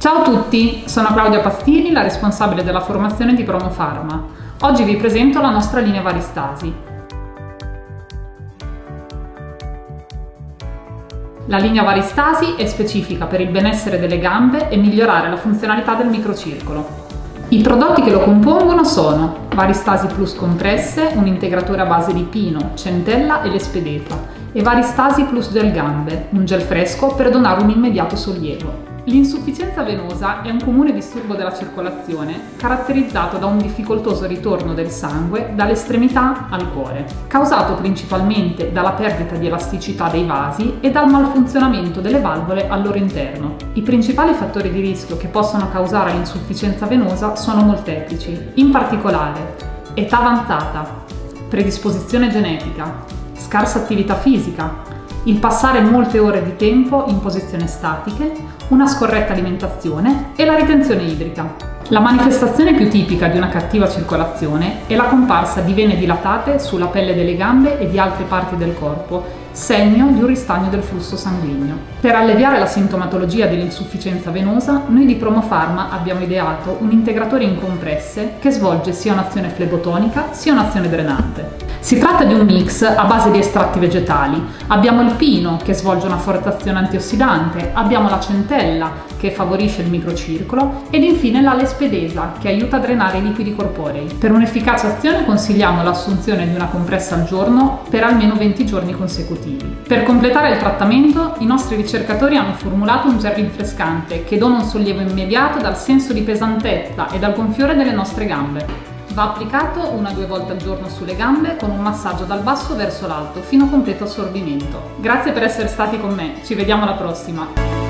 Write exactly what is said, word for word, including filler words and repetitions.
Ciao a tutti, sono Claudia Pazzini, la responsabile della formazione di Promo Pharma. Oggi vi presento la nostra linea Varistasi. La linea Varistasi è specifica per il benessere delle gambe e migliorare la funzionalità del microcircolo. I prodotti che lo compongono sono Varistasi Plus compresse, un integratore a base di Pino, Centella e Lespedeza, e Varistasi Plus gel gambe, un gel fresco per donare un immediato sollievo. L'insufficienza venosa è un comune disturbo della circolazione caratterizzato da un difficoltoso ritorno del sangue dall'estremità al cuore, causato principalmente dalla perdita di elasticità dei vasi e dal malfunzionamento delle valvole al loro interno. I principali fattori di rischio che possono causare l'insufficienza venosa sono molteplici, in particolare età avanzata, predisposizione genetica, scarsa attività fisica, il passare molte ore di tempo in posizioni statiche, una scorretta alimentazione e la ritenzione idrica. La manifestazione più tipica di una cattiva circolazione è la comparsa di vene dilatate sulla pelle delle gambe e di altre parti del corpo, segno di un ristagno del flusso sanguigno. Per alleviare la sintomatologia dell'insufficienza venosa, noi di Promo Pharma abbiamo ideato un integratore in compresse che svolge sia un'azione flebotonica sia un'azione drenante. Si tratta di un mix a base di estratti vegetali. Abbiamo il pino, che svolge una forte azione antiossidante, abbiamo la centella, che favorisce il microcircolo, ed infine la lespedeza, che aiuta a drenare i liquidi corporei. Per un'efficace azione consigliamo l'assunzione di una compressa al giorno per almeno venti giorni consecutivi. Per completare il trattamento, i nostri ricercatori hanno formulato un gel rinfrescante che dona un sollievo immediato dal senso di pesantezza e dal gonfiore delle nostre gambe. Va applicato una o due volte al giorno sulle gambe con un massaggio dal basso verso l'alto fino a completo assorbimento. Grazie per essere stati con me, ci vediamo alla prossima!